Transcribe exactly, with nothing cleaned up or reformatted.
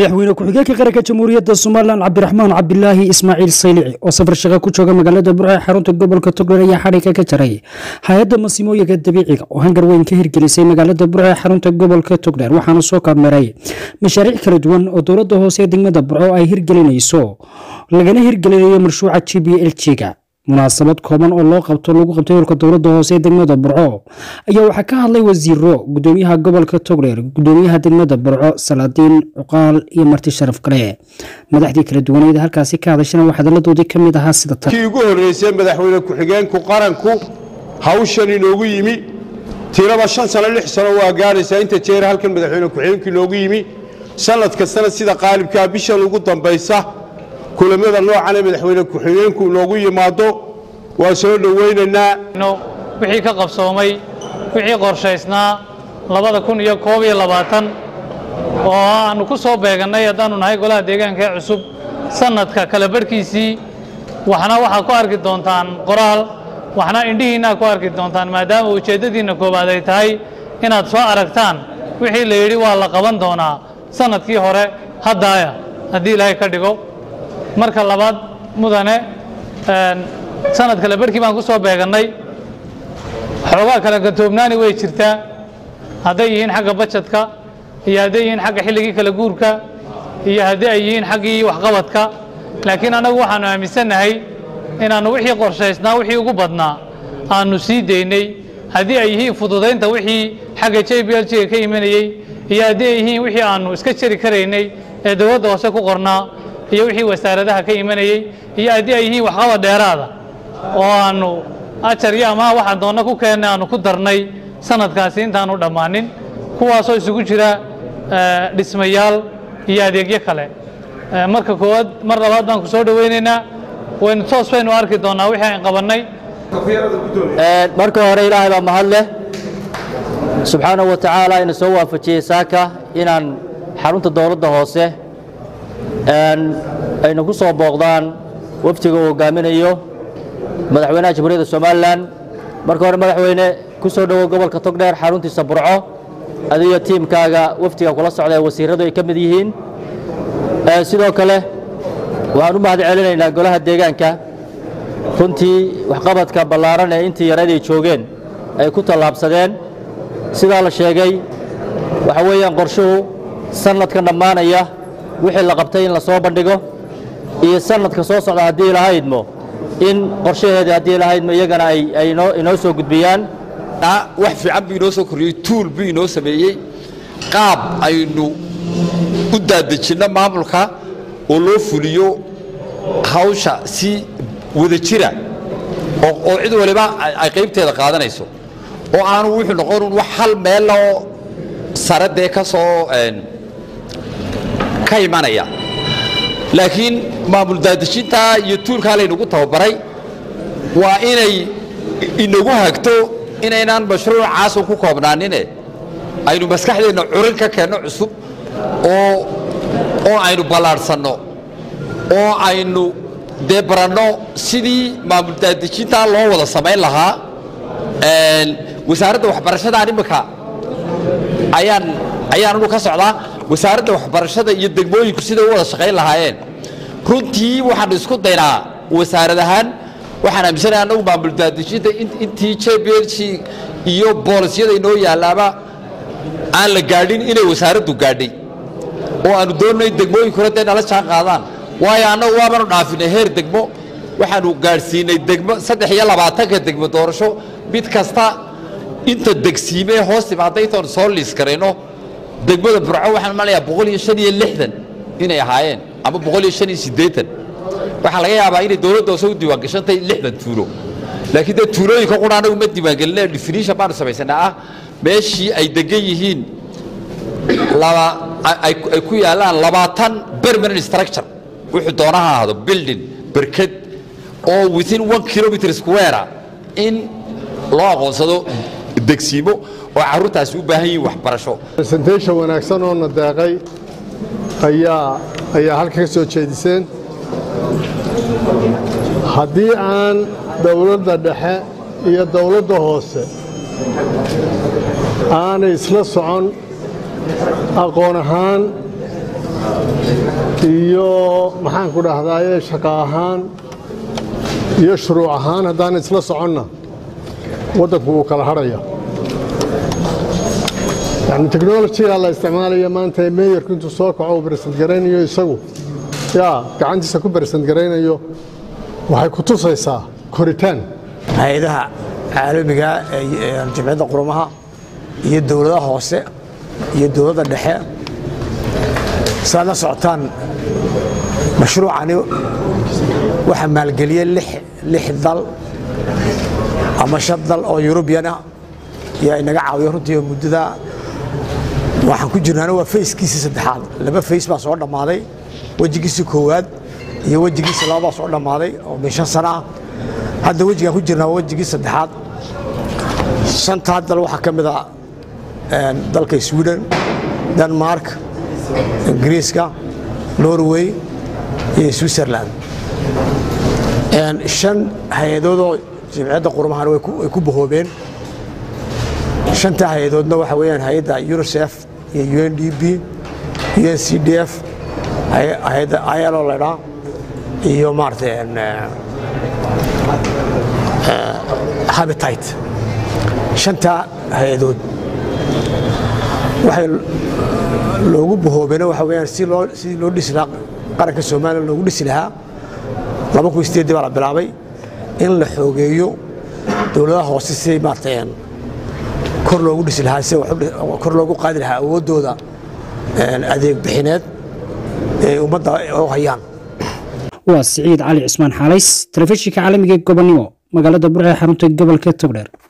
madaxweyne ku-xigeenka qaranka jamhuuriyadda Soomaaliland Cabdiraxmaan Cabdilaahi Ismaaciil Saylici oo safar shaqo ku jooga magaalada Burco xarunta gobolka Togdheer ayaa xariiq ka jaray hay'adda masiimooyinka dabiiciga oo hangar weyn ka hirgelisay magaalada Burco xarunta gobolka Togdheer waxaana soo kaabmaray mashaariic kala duwan oo dowladda hoose ee degmada Burco ay hirgelinayso lagana hirgelinayo mashruuca G B L G-ga munaasabad kooban oo loo qabto lagu qabtay ururka dowladda hoose ee degmada Burco ayaa waxa ka hadlay wasiiro gudoomiyaha gobolka Togdheer gudoomiyaha degmada Burco Salaadiin Cuqaal iyo marti sharaf kale madaxdii kala duwaneed halkaasii ka hadashana waxa daladoodii kamid ahaa sida tan kii ugu horeysay madaxweyne ku-xigeenku qaranku hawshan inoogu yimi tirada shan sano lix sano waa gaaraysaa inta jeer halkan madaxweyne ku-xigeenku inoogu yimi sanad kasta sida qaalibka bishan ugu dambaysa كل ماذا نوع على مدحوله كحيين كلوجي ماضو وصل وين النا إنه بحيك قبصومي بحيك قرشيسنا لبعض كون يكوي لبعضن ونقصه بعنا يدان ونهاي قلا ديجان كعصب سنة ككلبر كيسي وحنا وحكوار كدون تان قرال وحنا إندي هنا كوار كدون تان ما دام وجدت دينا كوبادي تاي إن أتصور أركتان بحيك ليري والله قبض دونا سنة كي هره هدايا هدي لا يكديكو marka labaad mudane sanad kale barkii baan ku soo beeganay xogga kala gatoobnaani way jirtaa haday yihiin xagga budgetka iyo haday yihiin xagga xiligi kala guurka iyo haday yihiin xagii wax qabadka laakiin anagu waxaan aaminsanahay in aanu wixii qorshaysnaa wixii ugu badnaa aanu sii deynay haday yihiin fududeynta wixii xagga J B L G ka imanayay iyo haday yihiin wixii aanu iska jiri kareynay ee dawladda hoose ku qornaa iyo wixii wasaaradaha ka imanayay iyo adii ay yihiin waxqaba dheeraada oo aanu ajariyama waxa doona ku keenay aanu ku darnay sanadkaasi intaan u dhamaanin kuwaas oo isugu jira dhismayaal iyo adeegyo kale marka koobad mar labaad baan ku soo dhaweynaynaa wayn toos weyn u arki doonaa wixii aan qabanay ee marka hore Ilaahay baa mahad leh subhanahu wa ta'ala in soo waafajiyay saaka inaan xarunta dawladda hoose أن أن قصة بغداد وفتقوا جامينا يو مدحونا جبريد السمالان مركور مدحونا قصة دو قبل كتقدر حارون تسبرعه هذه التيم كاجا وفتقوا خلاص على وسيرة دو يكمليهن سيدو كله وهنوم بعد علينا نقولها الدجان كا كنتي وحقبت كبلارنا أنتي يردي تشوجين كنت لابسدين سيد على الشيء وحويا قرشو سنة كنا معنا يا وحي لقبتين لصوب النجو يسند كصوص على ديل هايدمو إن قرشة هذه ديل هايدمو يجنا أي أي نو نوسو قدبيان لا وح في عبي نوسو كري طول بي نوسو بيجي قاب أي نو قدر دشنا معمولها ولو فليو هاوشة سي ودشيرة أو أو عدو ولا ما أقيم تلا قادنا يسو أو أنا وح نقول وحل ماله سرد ديكاسو كايمانيا لكن ما بلدادشيتا يطول كالي نقطة وبراي وإني إنه هكتو إن أنا بشرو عاسو كوكابنانيني أينو مسكحي نعرنكا كانو عصب أو أو أينو بالارسانو أو أينو دبرانو سيدي ما بلدادشيتا لو ولا سمايل لها وزارة وحبرشة داني بكا أيان أيان نوكا سعلا وزارة وحبرشة يدقبوي كسيدة ولا شقي لهاين كنتي وحن نسكت دينا وزارة هان وحن أمسنا أنو بامبلدات شيء إن إن تيجي بيرشي يو بولسية إنه يعلما عن الجاردين إنه وزارة دوجاردي وأنو دون يدقبوي كرتة نالا شان قادان ويا أنو وابنو نافين هير دقبو وحن وجارسين يدقبو صدق يلا بعتك يدقبو دورشو بيت كستا إنت دقسيمة هوس بعتي تون سوليس كرينو دقبل برعو وحنا ماليا بقول يشني اللحدن هنا يا حين أما بقول يشني سديتن وحلاقي يا بعير الدولة توصل ديوان كشان تي اللحدن تورو لكن ده تورو يكون أنا ومد ديوان قلنا ديفينيشن بارو سبعين آه ماشي أي دقيقين لا أي أي كوي على لبعتن برمن استراكشر وحد دورها هذا بيلدين بركت أو within one kilometer square إن لا قصده دكسيمو وعروتاس وبهي وحبرشو. presentation وناكسن هون الدقي هيا هيا هالكيسو تشيدسين هدي عن دولة الدحى هي دولة دهوسة أنا إسلام صعون أقونهان iyo maxaan ku dhahdaaye shaqo ahaan iyo shuruuc ahaan haddaan isla soconna wadanku wuu kala haraya يعني تكنولوجيا الله استعمالية ما أنت مير كنت سوق أو برسنت جرينيو يسووا يا كعندي سكوب برسنت جرينيو وهاي كتوس هيسا كوريتان هيدا عالو بيجا جمعية قرومها يدورة هوسة يدورة الدحية سنة سعطان مشروع عنيو وحمال قليل اللح لح ضل أما شضل أو يوروبيانا يا إنك عاوي رنتي مدة waxaan ku jirnaa waa face-kiisa saddexaad laba face baa soo dhamaaday wajigiisa koowaad iyo wajigiisa labaad soo dhamaaday oo bishan sana hadda wajiga ku jirnaa wajigiisa saddexaad shanta dal waxa kamid ah dalka Sweden Denmark Ingiriiska Norway iyo Switzerland een shan hay'adood jimciyada qurumahan way ku bahoobeen shanta hay'adoodna waxa weeyaan hay'ada UNICEF U N D P U N C D F hay'ada ayalo leedaa iyo marteen habitat shanta hay'adood waxa loogu bahoobeen waxa weeyaan si loo si loo dhisnaa qaranka Soomaaliya loogu dhisnaa laba ku isteed baa la bilaabay in la xoogeeyo dawladaha hoose si marteen kor loogu dhis lahaa si kor loogu qaadi lahaa awoodooda ee adeeg bixineed ee ummadda oo hayaan waa Siciid Cali Cismaan Xalays telefishinka caalamiga ee gobolnimo magaalada Burco xarunta gobolka Togdheer.